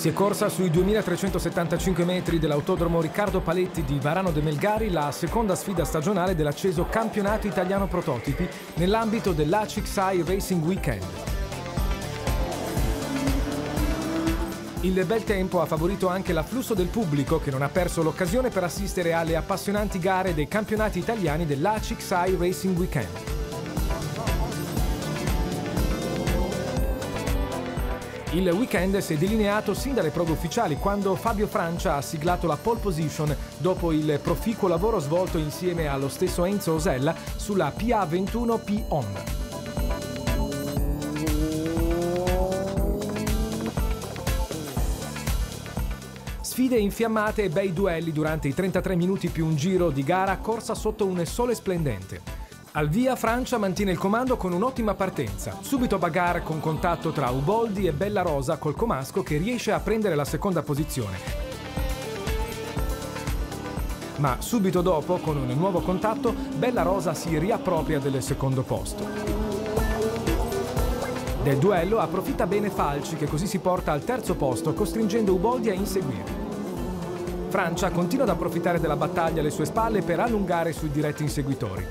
Si è corsa sui 2375 metri dell'autodromo Riccardo Paletti di Varano de Melgari la seconda sfida stagionale dell'acceso campionato italiano prototipi nell'ambito dell'ACXI Racing Weekend. Il bel tempo ha favorito anche l'afflusso del pubblico, che non ha perso l'occasione per assistere alle appassionanti gare dei campionati italiani dell'ACXI Racing Weekend. Il weekend si è delineato sin dalle prove ufficiali, quando Fabio Francia ha siglato la pole position dopo il proficuo lavoro svolto insieme allo stesso Enzo Osella sulla PA21 P On. Sfide infiammate e bei duelli durante i 33 minuti più un giro di gara corsa sotto un sole splendente. Al via Francia mantiene il comando con un'ottima partenza, subito bagarre con contatto tra Uboldi e Bellarosa col comasco, che riesce a prendere la seconda posizione. Ma subito dopo, con un nuovo contatto, Bellarosa si riappropria del secondo posto. Del duello approfitta bene Falci, che così si porta al terzo posto, costringendo Uboldi a inseguirlo. Francia continua ad approfittare della battaglia alle sue spalle per allungare sui diretti inseguitori.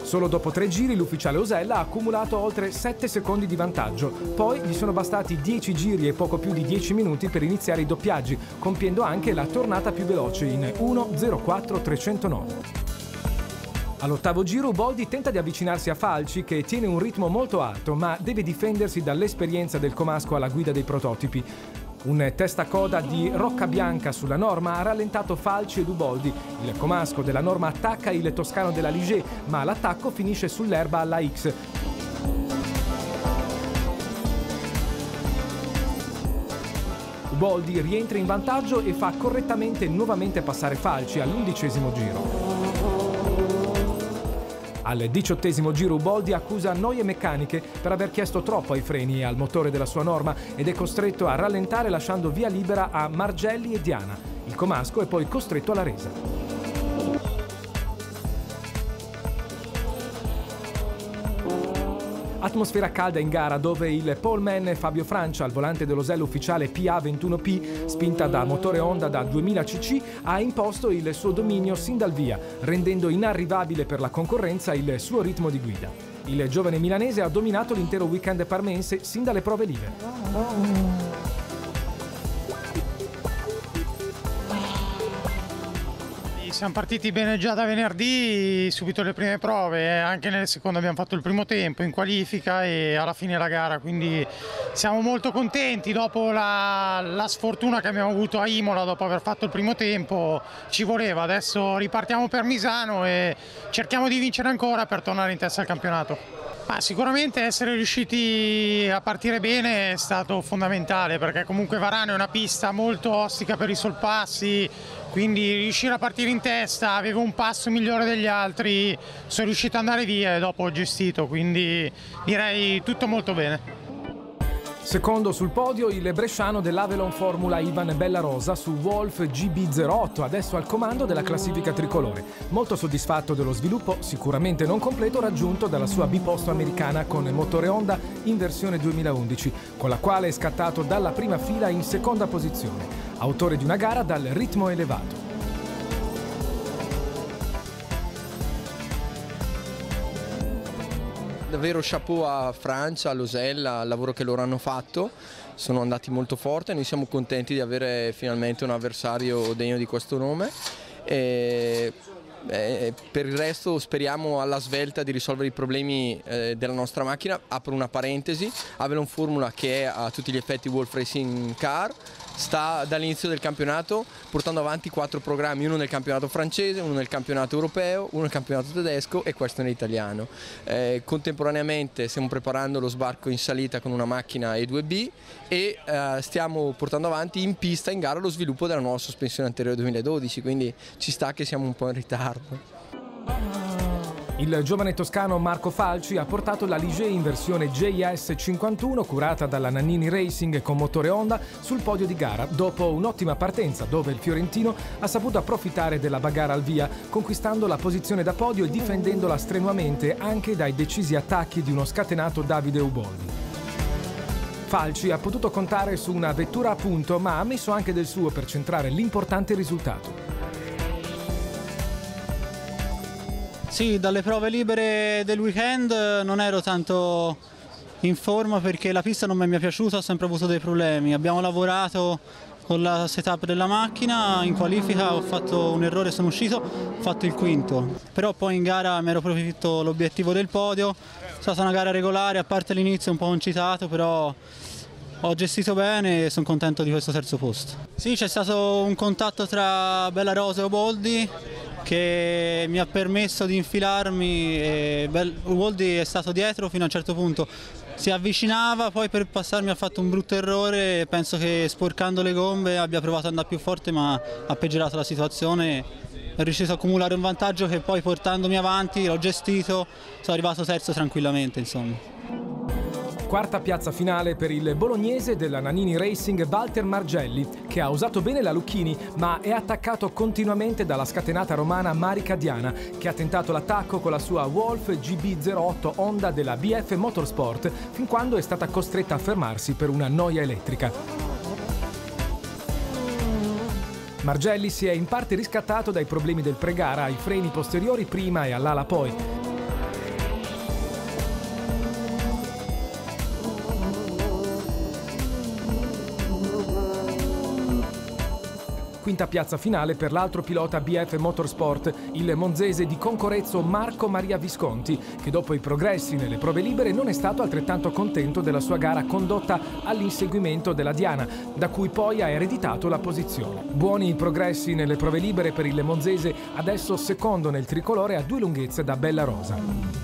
Solo dopo 3 giri l'ufficiale Osella ha accumulato oltre 7 secondi di vantaggio, poi gli sono bastati 10 giri e poco più di 10 minuti per iniziare i doppiaggi, compiendo anche la tornata più veloce in 1:04.309. All'ottavo giro Uboldi tenta di avvicinarsi a Falci, che tiene un ritmo molto alto, ma deve difendersi dall'esperienza del comasco alla guida dei prototipi. Un testacoda di Rocca Bianca sulla norma ha rallentato Falci ed Uboldi. Il comasco della norma attacca il toscano della Ligier, ma l'attacco finisce sull'erba alla X. Uboldi rientra in vantaggio e fa correttamente nuovamente passare Falci all'11° giro. Al 18° giro Uboldi accusa noie meccaniche per aver chiesto troppo ai freni e al motore della sua norma ed è costretto a rallentare, lasciando via libera a Margelli e Diana. Il comasco è poi costretto alla resa. Atmosfera calda in gara, dove il poleman Fabio Francia, al volante dell'Osella ufficiale PA21P, spinta da motore Honda da 2000 cc, ha imposto il suo dominio sin dal via, rendendo inarrivabile per la concorrenza il suo ritmo di guida. Il giovane milanese ha dominato l'intero weekend parmense sin dalle prove libere. Siamo partiti bene già da venerdì, subito le prime prove, anche nelle seconde abbiamo fatto il primo tempo in qualifica e alla fine la gara, quindi siamo molto contenti. Dopo la sfortuna che abbiamo avuto a Imola, dopo aver fatto il primo tempo, ci voleva. Adesso ripartiamo per Misano e cerchiamo di vincere ancora per tornare in testa al campionato. Ma sicuramente essere riusciti a partire bene è stato fondamentale, perché comunque Varano è una pista molto ostica per i sorpassi, quindi riuscire a partire in testa, avevo un passo migliore degli altri, sono riuscito ad andare via e dopo ho gestito, quindi direi tutto molto bene. Secondo sul podio il bresciano dell'Avelon Formula Ivan Bellarosa su Wolf GB08, adesso al comando della classifica tricolore. Molto soddisfatto dello sviluppo, sicuramente non completo, raggiunto dalla sua biposto americana con motore Honda in versione 2011, con la quale è scattato dalla prima fila in seconda posizione, autore di una gara dal ritmo elevato. Davvero chapeau a Francia, all'Osella, al lavoro che loro hanno fatto, sono andati molto forte, noi siamo contenti di avere finalmente un avversario degno di questo nome e per il resto speriamo alla svelta di risolvere i problemi della nostra macchina. Apro una parentesi, Avelon Formula, che è a tutti gli effetti Wolf Racing Car, sta dall'inizio del campionato portando avanti 4 programmi, uno nel campionato francese, uno nel campionato europeo, uno nel campionato tedesco e questo nell'italiano. Contemporaneamente stiamo preparando lo sbarco in salita con una macchina E2B e stiamo portando avanti in pista, in gara, lo sviluppo della nuova sospensione anteriore 2012, quindi ci sta che siamo un po' in ritardo. Il giovane toscano Marco Falci ha portato la Ligier in versione JS51, curata dalla Nannini Racing con motore Honda, sul podio di gara, dopo un'ottima partenza, dove il fiorentino ha saputo approfittare della bagarre al via, conquistando la posizione da podio e difendendola strenuamente anche dai decisi attacchi di uno scatenato Davide Uboldi. Falci ha potuto contare su una vettura a punto, ma ha messo anche del suo per centrare l'importante risultato. Sì, dalle prove libere del weekend non ero tanto in forma perché la pista non mi è piaciuta, ho sempre avuto dei problemi. Abbiamo lavorato con la setup della macchina, in qualifica ho fatto un errore, sono uscito, ho fatto il quinto. Però poi in gara mi ero prefisso l'obiettivo del podio, è stata una gara regolare, a parte l'inizio un po' concitato, però ho gestito bene e sono contento di questo terzo posto. Sì, c'è stato un contatto tra Bellarosa e Uboldi che mi ha permesso di infilarmi e Uboldi è stato dietro fino a un certo punto, si avvicinava, poi per passarmi ha fatto un brutto errore, penso che sporcando le gombe abbia provato ad andare più forte ma ha peggiorato la situazione, è riuscito a accumulare un vantaggio che poi portandomi avanti l'ho gestito, sono arrivato terzo tranquillamente insomma. Quarta piazza finale per il bolognese della Nannini Racing Walter Margelli, che ha usato bene la Lucchini ma è attaccato continuamente dalla scatenata romana Marika Diana, che ha tentato l'attacco con la sua Wolf GB08 Honda della BF Motorsport fin quando è stata costretta a fermarsi per una noia elettrica. Margelli si è in parte riscattato dai problemi del pre-gara ai freni posteriori prima e all'ala poi. Quinta piazza finale per l'altro pilota BF Motorsport, il monzese di Concorezzo Marco Maria Visconti, che dopo i progressi nelle prove libere non è stato altrettanto contento della sua gara condotta all'inseguimento della Diana, da cui poi ha ereditato la posizione. Buoni i progressi nelle prove libere per il monzese, adesso secondo nel tricolore a due lunghezze da Bellarosa.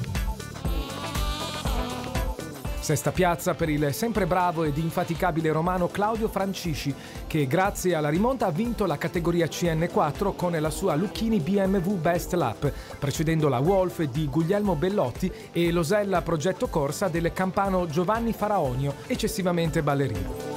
Sesta piazza per il sempre bravo ed infaticabile romano Claudio Francisci, che grazie alla rimonta ha vinto la categoria CN4 con la sua Lucchini BMW Best Lap, precedendo la Wolf di Guglielmo Bellotti e l'Osella progetto corsa del campano Giovanni Faraonio, eccessivamente ballerino.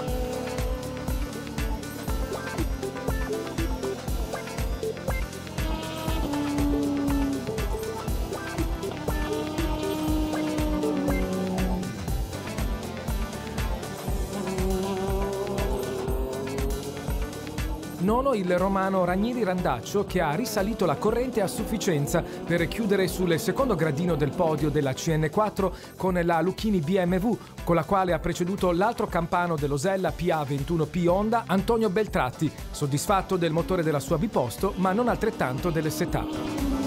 Nono il romano Ragniri Randaccio, che ha risalito la corrente a sufficienza per chiudere sul secondo gradino del podio della CN4 con la Lucchini BMW, con la quale ha preceduto l'altro campano dell'Osella PA21 P On, Antonio Beltratti, soddisfatto del motore della sua biposto ma non altrettanto delle setup.